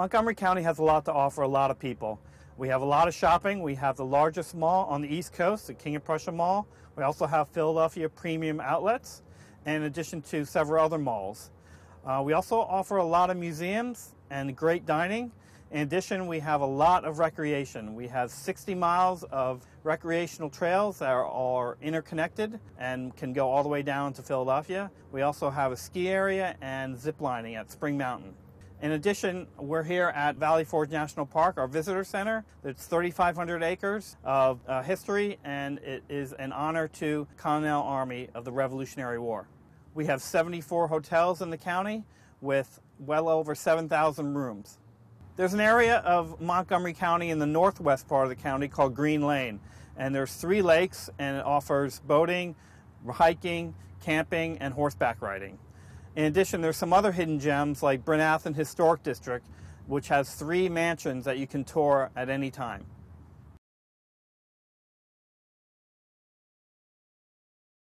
Montgomery County has a lot to offer a lot of people. We have a lot of shopping. We have the largest mall on the East Coast, the King of Prussia Mall. We also have Philadelphia Premium Outlets, in addition to several other malls. We also offer a lot of museums and great dining. In addition, we have a lot of recreation. We have 60 miles of recreational trails that are interconnected and can go all the way down to Philadelphia. We also have a ski area and zip lining at Spring Mountain. In addition, we're here at Valley Forge National Park, our visitor center. It's 3,500 acres of history, and it is an honor to Continental Army of the Revolutionary War. We have 74 hotels in the county with well over 7,000 rooms. There's an area of Montgomery County in the northwest part of the county called Green Lane, and there's 3 lakes, and it offers boating, hiking, camping, and horseback riding. In addition, there's some other hidden gems like Bryn Athyn Historic District, which has 3 mansions that you can tour at any time.